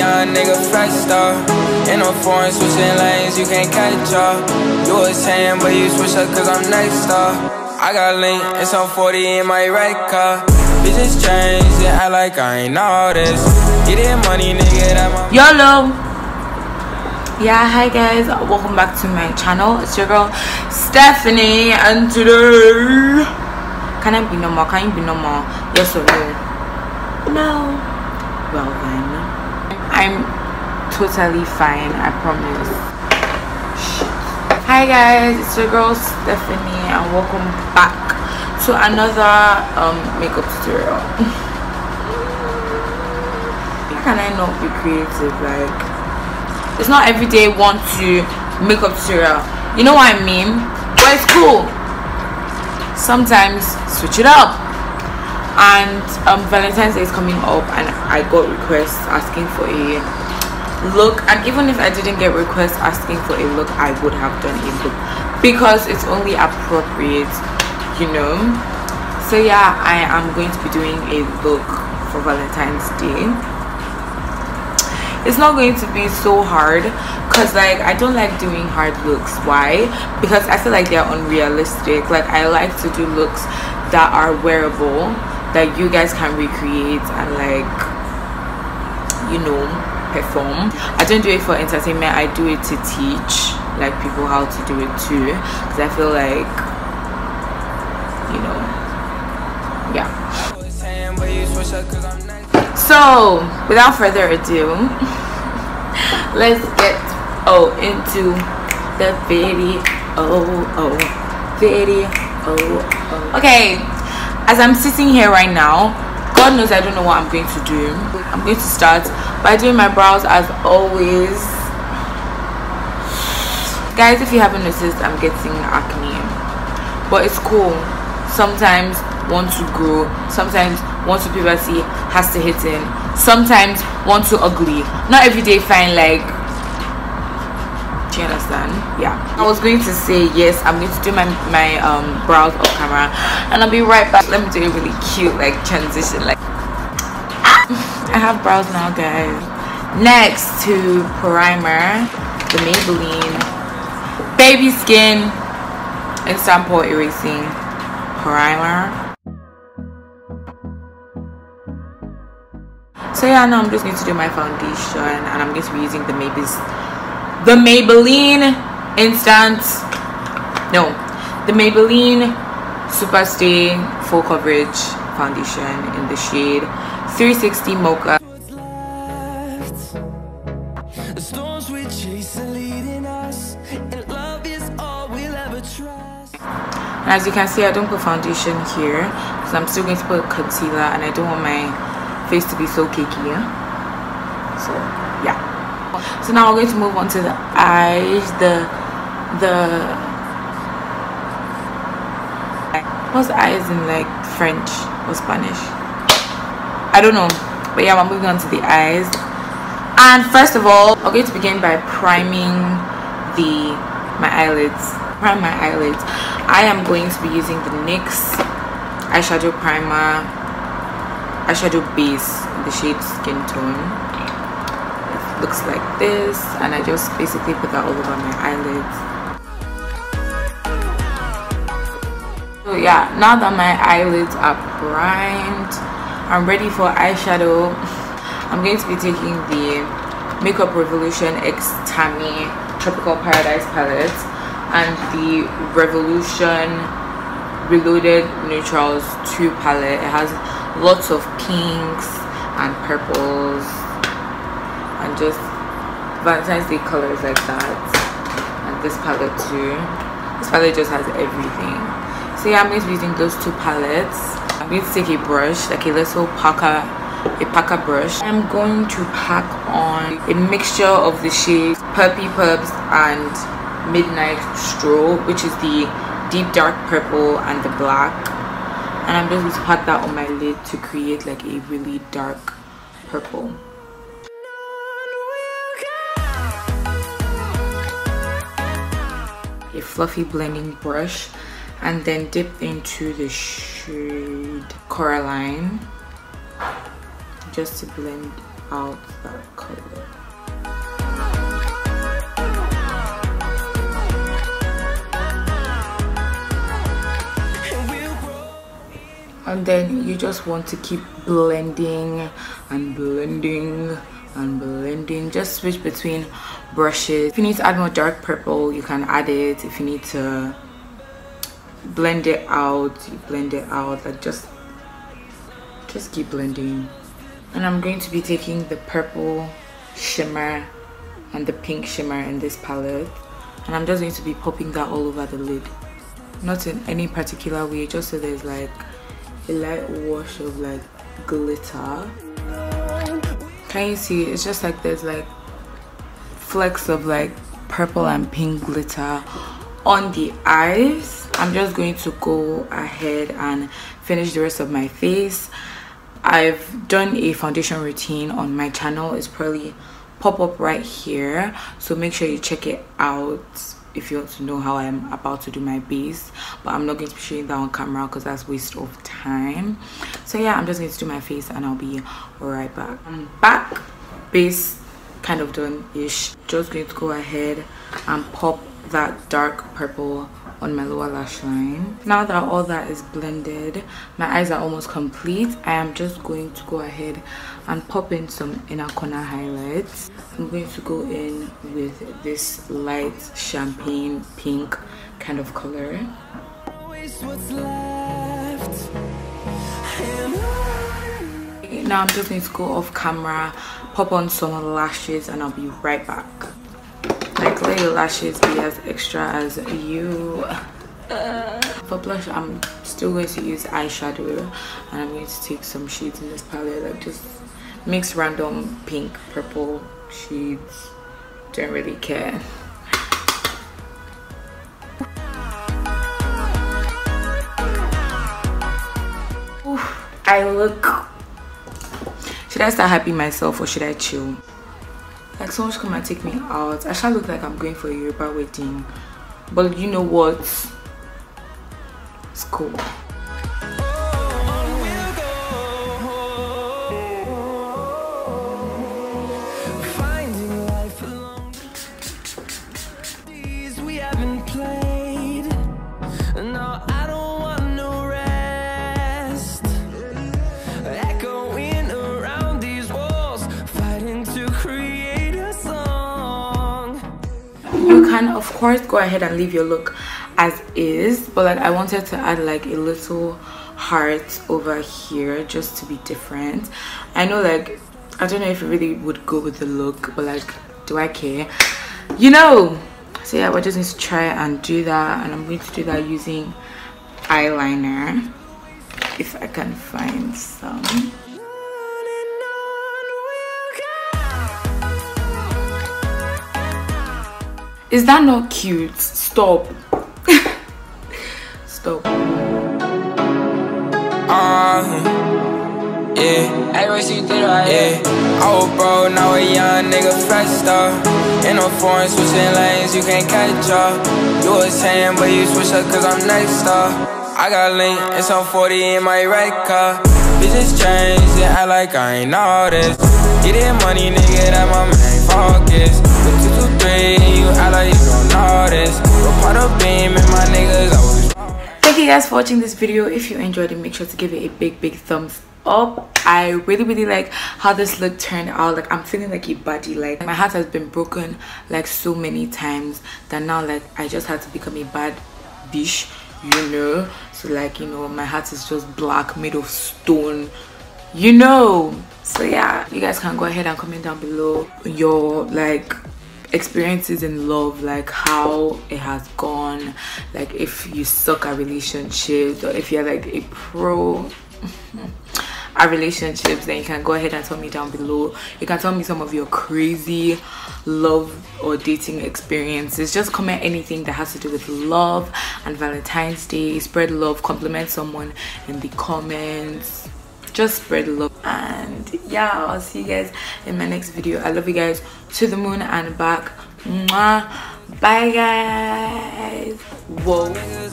young nigga flex star. In a foreign switching lanes, you can't catch up. You was saying, but you switch up cause I'm next star. I got link and some 40 in my red car. Bitches change, they act like I ain't all this. Get that money, nigga, that my YOLO. Yeah, hi guys, welcome back to my channel. It's your girl Stephanie, and today can I be normal? Can you be normal? Yes or no? No. Well then, I'm totally fine, I promise. Hi guys, it's your girl Stephanie, and welcome back to another makeup tutorial. How can I not be creative? Like, it's not every day want to makeup tutorial, you know what I mean? But it's cool, sometimes switch it up. And Valentine's Day is coming up, and I got requests asking for a look, and even if I didn't get requests asking for a look, I would have done a look because it's only appropriate, you know. So yeah, I am going to be doing a look for Valentine's Day. It's not going to be so hard because, like, I don't like doing hard looks. Why? Because I feel like they're unrealistic. Like, I like to do looks that are wearable, that you guys can recreate and, like, you know, perform. I don't do it for entertainment, I do it to teach, like, people how to do it too, because I feel like, you know, yeah. So, without further ado, let's get into the video. Okay, as I'm sitting here right now, God knows I don't know what I'm going to do. I'm going to start by doing my brows as always. Guys, if you haven't noticed, I'm getting acne, but it's cool. Sometimes want to grow, sometimes want to puberty has to hit in, sometimes want to ugly, not everyday fine. Like, do you understand? Yeah, I was going to say, yes, I'm going to do my brows off camera, and I'll be right back. Let me do a really cute, like, transition. Like, I have brows now, guys. Next to primer, the Maybelline Baby Skin Instant Pore Erasing Primer. So yeah, now I'm just going to do my foundation, and I'm going to be using the Maybelline Superstay Full Coverage Foundation in the shade 360 Mocha. And as you can see, I don't put foundation here because I'm still going to put concealer, and I don't want my face to be so cakey, yeah? So yeah, so now we're going to move on to the eyes. What's the eyes in, like, French or Spanish? I don't know, but yeah, I'm moving on to the eyes. And first of all, I'm going to begin by priming my eyelids. I am going to be using the NYX eyeshadow primer, eyeshadow base in the shade Skin Tone. It looks like this, and I just basically put that all over my eyelids. So yeah, now that my eyelids are primed, I'm ready for eyeshadow. I'm going to be taking the Makeup Revolution x Tami Tropical Paradise palette and the Revolution Reloaded Neutrals 2 palette. It has lots of pinks and purples and just Valentine's Day colors like that. And this palette too. This palette just has everything. So yeah, I'm going to be using those two palettes. I'm going to take a brush, like a little packer brush. I'm going to pack on a mixture of the shades Purpy Pubs and Midnight Stroll, which is the deep dark purple and the black. And I'm just going to pat that on my lid to create, like, a really dark purple. A fluffy blending brush, and then dip into the shade Coraline just to blend out that color. And then you just want to keep blending and blending and blending. Just switch between brushes. If you need to add more dark purple, you can add it. If you need to blend it out, you blend it out. Like just keep blending. And I'm going to be taking the purple shimmer and the pink shimmer in this palette, and I'm just going to be popping that all over the lid, not in any particular way, just so there's like a light wash of like glitter. Can you see? It's just like there's like flecks of like purple and pink glitter on the eyes. I'm just going to go ahead and finish the rest of my face. I've done a foundation routine on my channel. It's probably pop up right here, so make sure you check it out if you want to know how I'm about to do my base, but I'm not going to be showing that on camera because that's waste of time. So yeah, I'm just going to do my face and I'll be right back. I'm back, base kind of done-ish. Just going to go ahead and pop that dark purple on my lower lash line. Now that all that is blended, my eyes are almost complete. I am just going to go ahead and pop in some inner corner highlights. I'm going to go in with this light champagne pink kind of color. Now I'm just going to go off camera, pop on some lashes, and I'll be right back. Like, let your lashes be as extra as you. For blush, I'm still going to use eyeshadow, and I'm going to take some shades in this palette, like just mix random pink, purple shades. Don't really care. Oof, I look. Should I start hyping myself or should I chill? Like, someone's come and take me out. I shall look like I'm going for a Yoruba wedding, but you know what? It's cool. You can of course go ahead and leave your look as is, but like I wanted to add like a little heart over here just to be different. I know, like, I don't know if it really would go with the look, but like, do I care, you know? So yeah, we're just going to try and do that, and I'm going to do that using eyeliner if I can find some. Is that not cute? Stop. Stop. Yeah. Everybody see you through the yeah. Oh, bro, now a young nigga flexed up. In a foreign switching lanes, you can't catch up. You a 10, but you switch up cause I'm next up. I got link, and some 40 in my red car. Business changed, yeah, I like I ain't all this. Get that money, nigga, that my main focus. Thank you guys for watching this video. If you enjoyed it, make sure to give it a big thumbs up. I really like how this look turned out. Like, I'm feeling like a baddie. Like, my heart has been broken like so many times that now, like, I just had to become a bad bitch, you know? So like, you know, my heart is just black, made of stone, you know? So yeah, you guys can go ahead and comment down below your like experiences in love, like how it has gone, like if you suck at relationships or if you're like a pro at relationships, then you can go ahead and tell me down below. You can tell me some of your crazy love or dating experiences. Just comment anything that has to do with love and Valentine's Day. Spread love, compliment someone in the comments, just spread love. And yeah, I'll see you guys in my next video. I love you guys to the moon and back. Mwah. Bye guys. Whoa.